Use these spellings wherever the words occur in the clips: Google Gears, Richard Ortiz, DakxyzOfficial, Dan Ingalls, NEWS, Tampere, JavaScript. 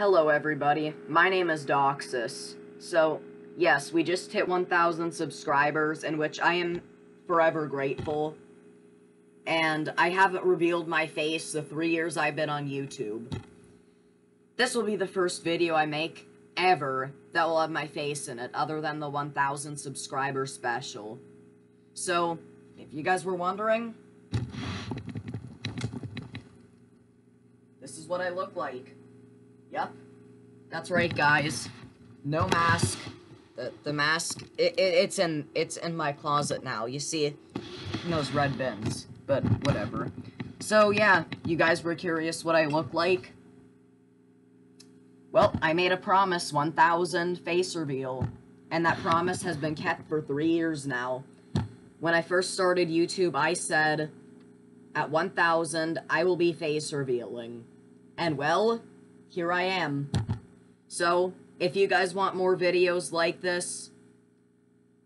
Hello everybody, my name is Dakxyz. So, yes, we just hit 1,000 subscribers, in which I am forever grateful. And I haven't revealed my face the 3 years I've been on YouTube. This will be the first video I make ever that will have my face in it, other than the 1,000 subscriber special. So, if you guys were wondering, this is what I look like. Yep, that's right, guys. No mask. The mask. It's in my closet now. You see, in those red bins. But whatever. So yeah, you guys were curious what I look like. Well, I made a promise, 1,000 face reveal, and that promise has been kept for 3 years now. When I first started YouTube, I said, at 1,000, I will be face revealing, and well, here I am. So, if you guys want more videos like this,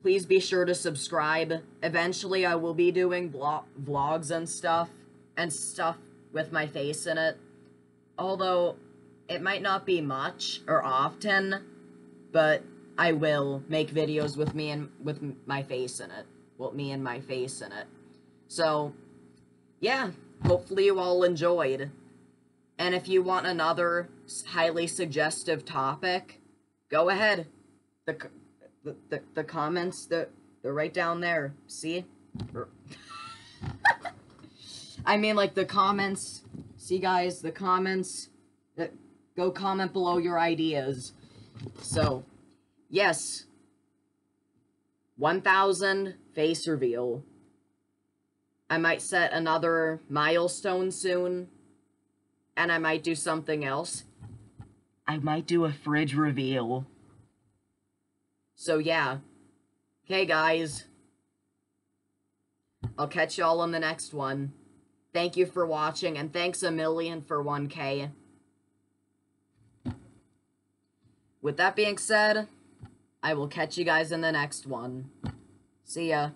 please be sure to subscribe. Eventually, I will be doing vlogs and stuff with my face in it. Although, it might not be much or often, but I will make videos with me and my face in it. So, yeah, hopefully you all enjoyed. And if you want another highly suggestive topic, go ahead. The comments, they're right down there. See? I mean, like, the comments. See, guys? The comments. Go comment below your ideas. So, yes. 1,000 face reveal. I might set another milestone soon. And I might do something else. I might do a fridge reveal. So yeah. Okay guys. I'll catch y'all on the next one. Thank you for watching, and thanks a million for 1K. With that being said, I will catch you guys in the next one. See ya.